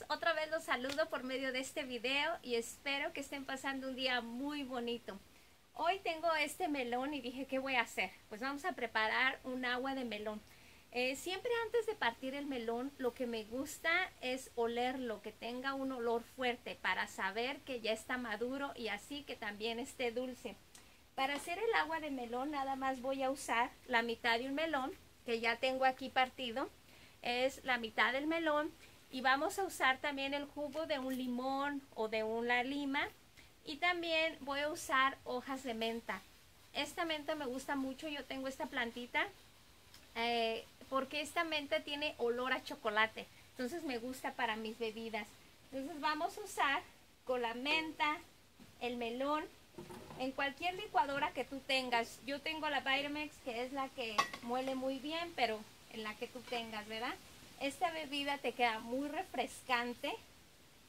todos, otra vez los saludo por medio de este video y espero que estén pasando un día muy bonito. Hoy tengo este melón y dije, ¿qué voy a hacer? Pues vamos a preparar un agua de melón. Siempre antes de partir el melón, lo que me gusta es olerlo, que tenga un olor fuerte para saber que ya está maduro y así que también esté dulce. Para hacer el agua de melón nada más voy a usar la mitad de un melón que ya tengo aquí partido. Es la mitad del melón y vamos a usar también el jugo de un limón o de una lima y también voy a usar hojas de menta. Esta menta me gusta mucho, yo tengo esta plantita. Porque esta menta tiene olor a chocolate, entonces me gusta para mis bebidas. Entonces vamos a usar con la menta, el melón, en cualquier licuadora que tú tengas. Yo tengo la Vitamix, que es la que muele muy bien, pero en la que tú tengas, ¿verdad? Esta bebida te queda muy refrescante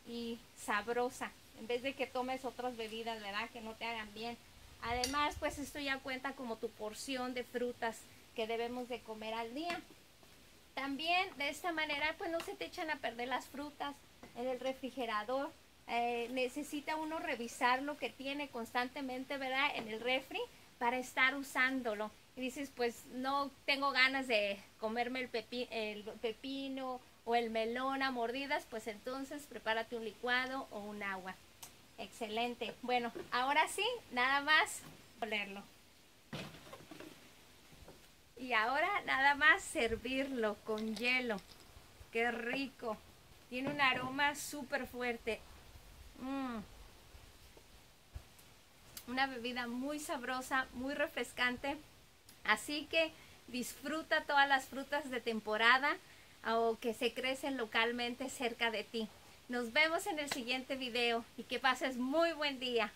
y sabrosa, en vez de que tomes otras bebidas, ¿verdad? Que no te hagan bien. Además, pues esto ya cuenta como tu porción de frutas que debemos de comer al día. También de esta manera pues no se te echan a perder las frutas en el refrigerador. Necesita uno revisar lo que tiene constantemente, ¿verdad? En el refri para estar usándolo. Y dices, pues no tengo ganas de comerme el pepino o el melón a mordidas, pues entonces prepárate un licuado o un agua. Excelente. Bueno, ahora sí, nada más olerlo. Y ahora nada más servirlo con hielo. ¡Qué rico! Tiene un aroma súper fuerte. Una bebida muy sabrosa, muy refrescante. Así que disfruta todas las frutas de temporada o que se crecen localmente cerca de ti. Nos vemos en el siguiente video y que pases muy buen día.